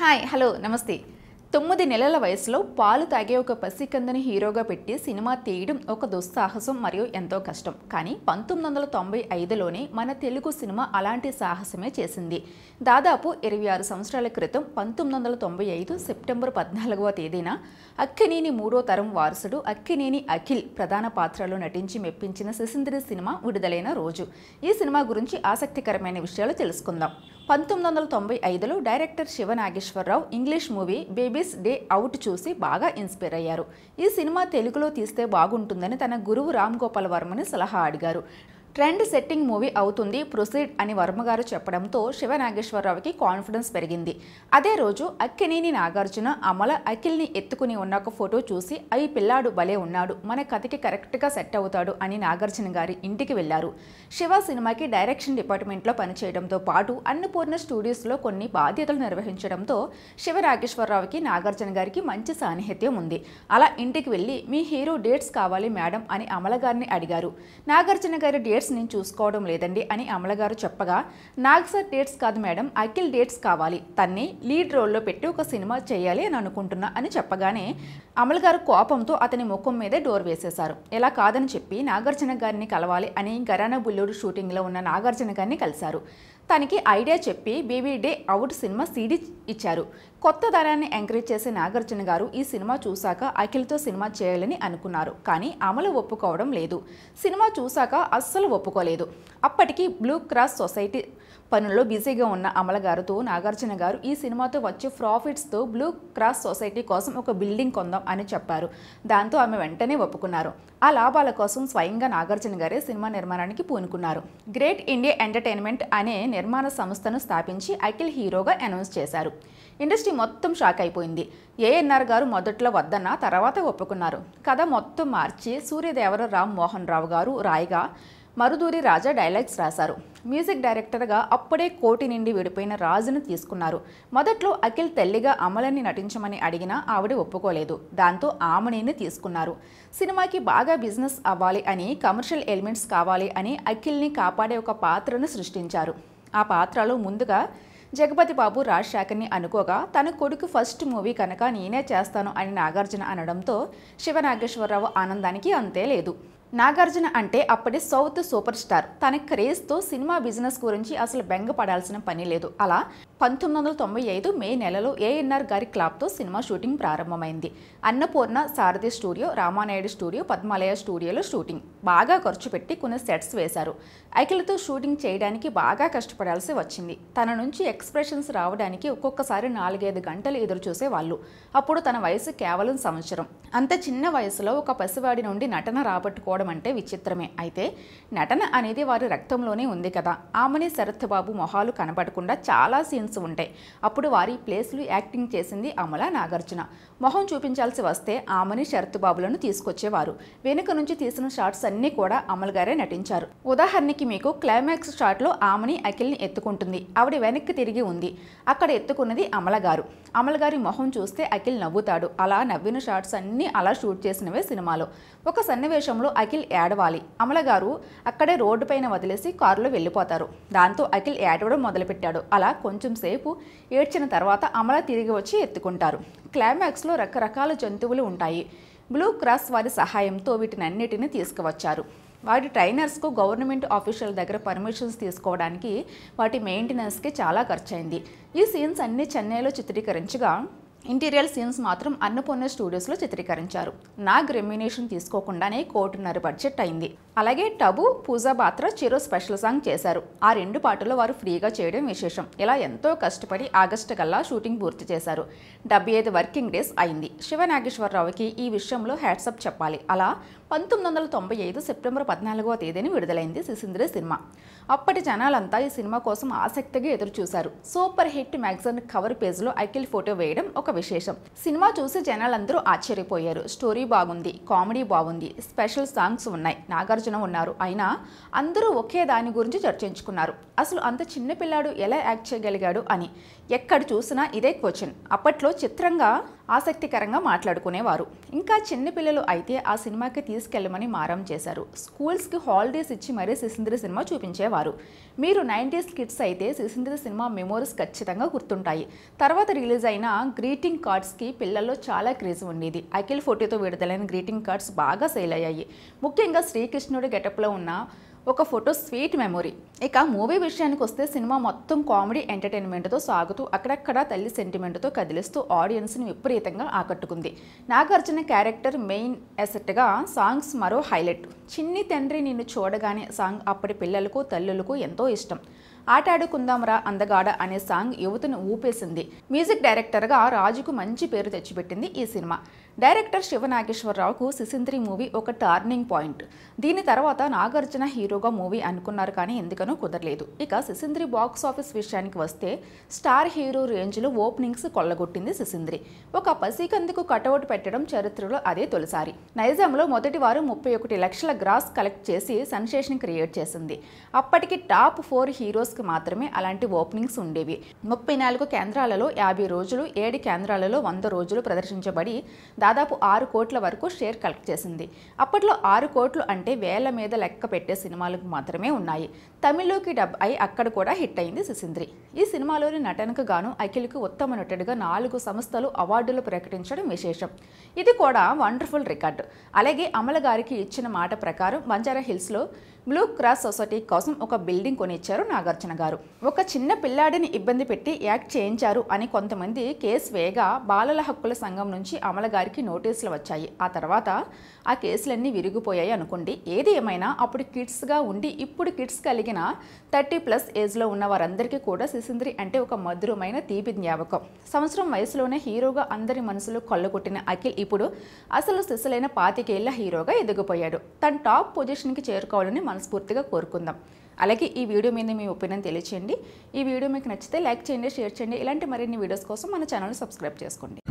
Hi hello नमस्ते 9 నెలల వయసులో పాలు తాగే ఒక పసికందని హీరోగా పెట్టి సినిమా తీయడం ఒక దుస్సాహసం మరియు ఎంతో కష్టం కానీ 1995 లోనే మన తెలుగు సినిమా అలాంటి సాహసమే చేసింది దాదాపు 26 సంవత్సరాల క్రితం 1995 సెప్టెంబర్ 14వ తేదీన అక్కినేని మూడో తరం వారసుడు అక్కినేని అఖిల్ ప్రధాన పాత్రలో నటించి మెప్పించిన సిసింద్రి సినిమా విడుదలైన రోజు ఈ సినిమా గురించి ఆసక్తికరమైన విషయాలు తెలుసుకుందాం 1995లో director Siva Nageswar Rao English movie Baby's Day Out చూసి బాగా ఇన్స్పైర్ అయ్యారు ఈ సినిమా తెలుగులో తీస్తే బాగుంటుందని తన గురువు రామ్ గోపాల్ వర్మని సలహా అడిగారు ట్రెండ్ సెట్టింగ్ మూవీ అవుతుంది ప్రొసీడ్ అని వర్మగారు చెప్పడంతో శివ నాగేశ్వర్ రావుకి కాన్ఫిడెన్స్ పెరిగింది అదే రోజు అక్కినేని నాగార్జున అమల అఖిల్ని ఎత్తుకుని ఉన్న ఒక ఫోటో చూసి ఈ పిల్లాడు భలే ఉన్నాడు మన కథకి కరెక్ట్ గా సెట్ అవుతాడు అని నాగార్జున గారి ఇంటికి వెళ్లారు శివ సినిమాకి డైరెక్షన్ డిపార్ట్మెంట్ లో పనిచేయడంతో పాటు అన్నపూర్ణ స్టూడియోస్ లో కొన్ని బాధ్యతలు నిర్వహించడంతో శివ నాగేశ్వర్ రావుకి నాగార్జున గారికి మంచి సాన్నిహిత్యం ఉంది అలా ఇంటికి వెళ్లి మీ హీరో డేట్స్ కావాలి మేడం అని అమల గారిని అడిగారు నాగార్జున గారి డేట్స్ నేను చూసుకోవడం లేదండి అని అమలగారు చెప్పగా నాగ్ సార్ డేట్స్ కాదు మేడం అఖిల్ డేట్స్ కావాలి తన్ని లీడ్ రోల్లో పెట్టి ఒక సినిమా చేయాలి అని అనుకుంటున్నా అని చెప్పగానే అమలగారు కోపంతో అతని ముఖం మీదే డోర్ వేసేశారు ఎలా కాదని చెప్పి నాగార్జున గారిని కలవాలి అని గరానా బుల్లోడు షూటింగ్లో ఉన్న నాగార్జున గారిని కలిశారు తనకి ఐడియా చెప్పి Baby Day Out cinema CD ఇచ్చారు కొత్త తరాన్ని ఎంకరేజ్ చేసే నాగార్జున గారు ఈ సినిమా చూశాక అఖిల్తో సినిమా చేయాలని అనుకున్నారు కానీ అమలు ఒప్పుకోవడం లేదు సినిమా చూశాక అస్సలు ఒప్పుకోలేదు అప్పటికి బ్లూ క్రాస్ సొసైటీ పనుల్లో బిజీగా ఉన్న అమల గారితో నాగార్జున గారు ఈ సినిమాతో వచ్చే ప్రాఫిట్స్తో బ్లూ క్రాస్ సొసైటీ కోసం ఒక బిల్డింగ్ కొందాం అని చెప్పారు దాంతో ఆమె వెంటనే ఒప్పుకున్నారు ఆ లాభాల కోసం స్వయంగా నాగార్జున గారే సినిమా నిర్మాణానికి పూనుకున్నారు గ్రేట్ ఇండియా ఎంటర్టైన్మెంట్ అనే నిర్మాణ సంస్థను స్థాపించి అఖిల్ హీరోగా అనౌన్స్ చేశారు ఇండస్ట్రీ మొత్తం షాక్ అయిపోయింది ఏఎన్ఆర్ గారు మొదట్లో వద్దన్నా తర్వాత ఒప్పుకున్నారు కథ మొత్తం మార్చి సూర్యదేవర రామ్ మోహన్ రావు గారు రాయిగా మరుదూరి రాజా డైలాగ్స్ రాశారు మ్యూజిక్ డైరెక్టర్గా అప్పుడే కోటి నుండి విడిపోయిన రాజును తీసుకున్నారు మొదట్లో అఖిల్ తల్లిగా అమలని నటించమని అడిగినా ఆవిడ ఒప్పుకోలేదు దాంతో ఆమెని తీసుకున్నారు సినిమాకి బాగా బిజినెస్ అవ్వాలి అని కమర్షియల్ ఎలిమెంట్స్ కావాలి అని అఖిల్ని కాపాడే ఒక పాత్రను సృష్టించారు ఆ పాత్రలో ముందుగా జగపతి బాబు రాజశేఖర్ని అనుకోగా తన కొడుకు ఫస్ట్ మూవీ కనుక నేనే చేస్తాను అని నాగార్జున అనడంతో శివ నాగేశ్వరరావు ఆనందానికి అంతే లేదు నాగార్జున అంటే అప్పటి సౌత్ సూపర్ స్టార్ తన క్రేజ్తో సినిమా బిజినెస్ గురించి అసలు బెంగపడాల్సిన పని లేదు అలా 1995 మే నెలలో ఏఎన్ఆర్ గారి క్లాబ్తో సినిమా షూటింగ్ ప్రారంభమైంది అన్నపూర్ణ సారథి స్టూడియో రామానాయుడు స్టూడియో పద్మాలయ స్టూడియోలో షూటింగ్ బాగా ఖర్చు పెట్టి కొన్ని సెట్స్ వేశారు అఖిల్తో షూటింగ్ చేయడానికి బాగా కష్టపడాల్సి వచ్చింది తన నుంచి ఎక్స్ప్రెషన్స్ రావడానికి ఒక్కొక్కసారి 4-5 గంటలు ఎదురు చూసేవాళ్ళు అప్పుడు తన వయసు కేవలం సంవత్సరం అంత చిన్న వయసులో ఒక పసివాడి నుండి నటన రాబట్టుకోవడం అంటే విచిత్రమే అయితే నటన అనేది వారి రక్తంలోనే ఉంది కదా ఆమెని శరత్ బాబు మొహాలు కనబడకుండా చాలా సీన్స్ ఉంటాయి అప్పుడు వారి ప్లేస్లు యాక్టింగ్ చేసింది అమల నాగార్జున మొహం చూపించాల్సి వస్తే ఆమెని శరత్ బాబులను తీసుకొచ్చేవారు వెనుక నుంచి తీసిన షాట్స్ అన్నీ కూడా అమల గారే నటించారు ఉదాహరణకి మీకు క్లైమాక్స్ షాట్లో ఆమెని అఖిల్ని ఎత్తుకుంటుంది ఆవిడ వెనక్కి తిరిగి ఉంది అక్కడ ఎత్తుకున్నది అమల గారు అమల గారి మొహం చూస్తే అఖిల్ నవ్వుతాడు అలా నవ్విన షాట్స్ అన్నీ అలా షూట్ చేసినవే సినిమాలో ఒక సన్నివేశంలో అఖిల్ ఏడవాలి అమల గారు అక్కడే రోడ్డు పైన వదిలేసి కారులో వెళ్ళిపోతారు దాంతో అఖిల్ ఏడవడం మొదలుపెట్టాడు అలా కొంచెం సేపు ఏడ్చిన తర్వాత అమల తిరిగి వచ్చి ఎత్తుకుంటారు క్లైమాక్స్లో రకరకాల జంతువులు ఉంటాయి బ్లూ క్రాస్ వారి సహాయంతో వీటినన్నిటిని తీసుకువచ్చారు వాటి ట్రైనర్స్కు గవర్నమెంట్ ఆఫీషియల్ దగ్గర పర్మిషన్స్ తీసుకోవడానికి వాటి మెయింటెనెన్స్కి చాలా ఖర్చయింది ఈ సీన్స్ అన్నీ చెన్నైలో చిత్రీకరించగా ఇంటీరియల్ సీన్స్ మాత్రం అన్నపూర్ణ స్టూడియోస్లో చిత్రీకరించారు నాగ్ రెమ్యునేషన్ తీసుకోకుండానే 1.5 కోటి బడ్జెట్ అయింది అలాగే టబు పూజా పాత్ర చిరు స్పెషల్ సాంగ్ చేశారు ఆ రెండు పాటలు వారు ఫ్రీగా చేయడం విశేషం ఇలా ఎంతో కష్టపడి ఆగస్టు కల్లా షూటింగ్ పూర్తి చేశారు 75 వర్కింగ్ డేస్ అయింది శివ నాగేశ్వరరావుకి ఈ విషయంలో హ్యాట్సప్ చెప్పాలి అలా 1995 సెప్టెంబర్ 14వ తేదీని విడుదలైంది సిసింద్రి సినిమా అప్పటి జనాలంతా ఈ సినిమా కోసం ఆసక్తిగా ఎదురుచూశారు సూపర్ హిట్ మ్యాగజైన్ కవర్ పేజ్లో అఖిల్ ఫోటో వేయడం ఒక విశేషం సినిమా చూసి జనాలందరూ ఆశ్చర్యపోయారు స్టోరీ బాగుంది కామెడీ బాగుంది స్పెషల్ సాంగ్స్ ఉన్నాయి నాగార్జున ఉన్నారు అయినా అందరూ ఒకే దాని గురించి చర్చించుకున్నారు అసలు అంత చిన్నపిల్లాడు ఎలా యాక్ట్ చేయగలిగాడు అని ఎక్కడ చూసినా ఇదే క్వశ్చన్ అప్పట్లో చిత్రంగా ఆసక్తికరంగా మాట్లాడుకునేవారు ఇంకా చిన్నపిల్లలు అయితే ఆ సినిమాకి తీసుకెళ్ళమని మారం చేశారు. స్కూల్స్కి హాలిడేస్ ఇచ్చి మరీ సిసింద్రి సినిమా చూపించేవారు. మీరు 90s కిడ్స్ అయితే సిసింద్రి సినిమా మెమోరీస్ ఖచ్చితంగా గుర్తుంటాయి. తర్వాత రిలీజ్ అయిన గ్రీటింగ్ కార్డ్స్కి పిల్లల్లో చాలా క్రేజ్ ఉండేది. అఖిల్ ఫోటోతో విడుదలైన గ్రీటింగ్ కార్డ్స్ బాగా సేల్ అయ్యాయి. ముఖ్యంగా శ్రీకృష్ణుడి గెటప్లో ఉన్న ఒక ఫోటో స్వీట్ మెమొరీ. ఇక మూవీ విషయానికి వస్తే సినిమా మొత్తం కామెడీ ఎంటర్టైన్మెంట్తో సాగుతూ అక్కడక్కడ తల్లి సెంటిమెంట్తో కదిలిస్తూ ఆడియన్స్ని విపరీతంగా ఆకట్టుకుంది. నాగార్జున క్యారెక్టర్ మెయిన్ అసెట్గా సాంగ్స్ మరో హైలైట్. చిన్ని తండ్రి నిన్ను చూడగానే సాంగ్ అప్పటి పిల్లలకు తల్లులకు ఎంతో ఇష్టం. ఆటాడుకుందాంరా అందగాడ అనే సాంగ్ యువతను ఊపేసింది. మ్యూజిక్ డైరెక్టర్గా రాజుకు మంచి పేరు తెచ్చిపెట్టింది ఈ సినిమా. డైరెక్టర్ శివ నాగేశ్వర్ రావుకు సిసింద్రి మూవీ ఒక టర్నింగ్ పాయింట్. దీని తర్వాత నాగార్జున హీరోగా మూవీ అనుకున్నారు కానీ ఎందుకనో కుదరలేదు. ఇక సిసింద్రి బాక్స్ ఆఫీస్ విషయానికి వస్తే స్టార్ హీరో రేంజ్లో ఓపెనింగ్స్ కొల్లగొట్టింది సిసింద్రి. ఒక పసికందుకు కటౌట్ పెట్టడం చరిత్రలో అదే తొలిసారి. నైజాంలో మొదటి వారు 31 లక్షల గ్రాస్ కలెక్ట్ చేసి సెన్సేషన్ క్రియేట్ చేసింది. అప్పటికి టాప్ 4 హీరోస్ మాత్రమే అలాంటి ఓపెనింగ్స్ ఉండేవి. 34 కేంద్రాలలో 50 రోజులు, 7 కేంద్రాలలో 100 రోజులు ప్రదర్శించబడి దాదాపు 6 కోట్ల వరకు షేర్ కలెక్ట్ చేసింది. అప్పట్లో 6 కోట్లు అంటే వేల మీద లెక్క పెట్టే సినిమాలకు మాత్రమే ఉన్నాయి. తమిళ్లోకి డబ్ అయి అక్కడ కూడా హిట్ అయింది సిసింద్రి. ఈ సినిమాలోని నటనకు గాను అఖిల్కి ఉత్తమ నటుడిగా 4 సంస్థలు అవార్డులు ప్రకటించడం విశేషం. ఇది కూడా వండర్ఫుల్ రికార్డు. అలాగే అమల గారికి ఇచ్చిన మాట ప్రకారం బంజారా హిల్స్లో బ్లూ క్రాస్ సొసైటీ కోసం ఒక బిల్డింగ్ కొనిచ్చారు నాగార్జున గారు. ఒక చిన్న పిల్లాడిని ఇబ్బంది పెట్టి యాక్ట్ చేయించారు అని కొంతమంది కేసు వేయగా బాలల హక్కుల సంఘం నుంచి అమల గారికి నోటీసులు వచ్చాయి. ఆ తర్వాత ఆ కేసులన్నీ విరిగిపోయాయి అనుకోండి. ఏది ఏమైనా అప్పుడు కిడ్స్గా ఉండి ఇప్పుడు కిడ్స్ కలిగిన 30+ ఏజ్లో ఉన్న వారందరికీ కూడా సిసింద్రి అంటే ఒక మధురమైన తీపి జ్ఞాపకం. సంవత్సరం వయసులోనే హీరోగా అందరి మనసులో కొల్లగొట్టిన అఖిల్ ఇప్పుడు అసలు సిసలైన 25 ఏళ్ల హీరోగా ఎదిగిపోయాడు. తన టాప్ పొజిషన్కి చేరుకోవాలని మనస్ఫూర్తిగా కోరుకుందాం. అలాగే ఈ వీడియో మీద మీ ఒపీనియన్ తెలియచేయండి. ఈ వీడియో మీకు నచ్చితే లైక్ చేయండి, షేర్ చేయండి. ఇలాంటి మరిన్ని వీడియోస్ కోసం మన ఛానల్ని సబ్స్క్రైబ్ చేసుకోండి.